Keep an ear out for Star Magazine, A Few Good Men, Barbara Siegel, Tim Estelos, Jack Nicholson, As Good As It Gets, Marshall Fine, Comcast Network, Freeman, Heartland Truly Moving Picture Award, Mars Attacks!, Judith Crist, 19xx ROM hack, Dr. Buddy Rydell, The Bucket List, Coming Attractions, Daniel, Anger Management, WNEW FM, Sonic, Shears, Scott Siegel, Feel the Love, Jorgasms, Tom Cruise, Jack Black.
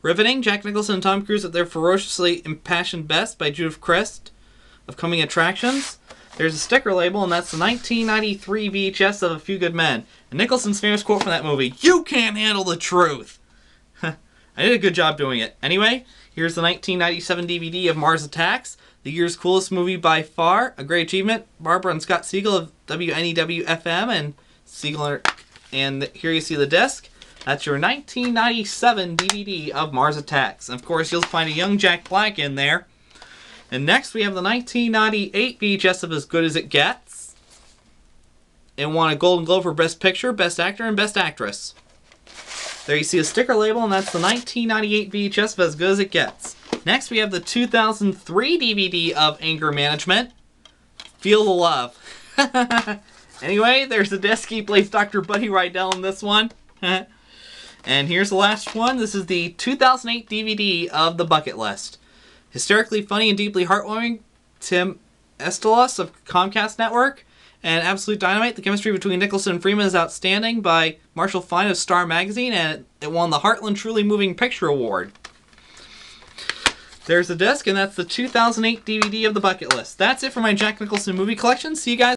Riveting, Jack Nicholson and Tom Cruise at their ferociously impassioned best by Judith Crist of Coming Attractions. There's a sticker label, and that's the 1993 VHS of A Few Good Men. And Nicholson's famous quote from that movie, "You can't handle the truth." I did a good job doing it. Anyway, here's the 1997 DVD of Mars Attacks, the year's coolest movie by far. A great achievement. Barbara and Scott Siegel of WNEW FM, and Siegel, and here you see the disc. That's your 1997 DVD of Mars Attacks. And of course, you'll find a young Jack Black in there. And next we have the 1998 VHS of As Good As It Gets. It won a Golden Globe for Best Picture, Best Actor, and Best Actress. There you see a sticker label, and that's the 1998 VHS of As Good As It Gets. Next we have the 2003 DVD of Anger Management, Feel the Love. Anyway, there's the disc. He plays Dr. Buddy Rydell in this one. And here's the last one. This is the 2008 DVD of The Bucket List. Hysterically funny and deeply heartwarming, Tim Estelos of Comcast Network, and absolute dynamite. The chemistry between Nicholson and Freeman is outstanding, by Marshall Fine of Star Magazine, and it won the Heartland Truly Moving Picture Award. There's the disc, and that's the 2008 DVD of The Bucket List. That's it for my Jack Nicholson movie collection. See you guys.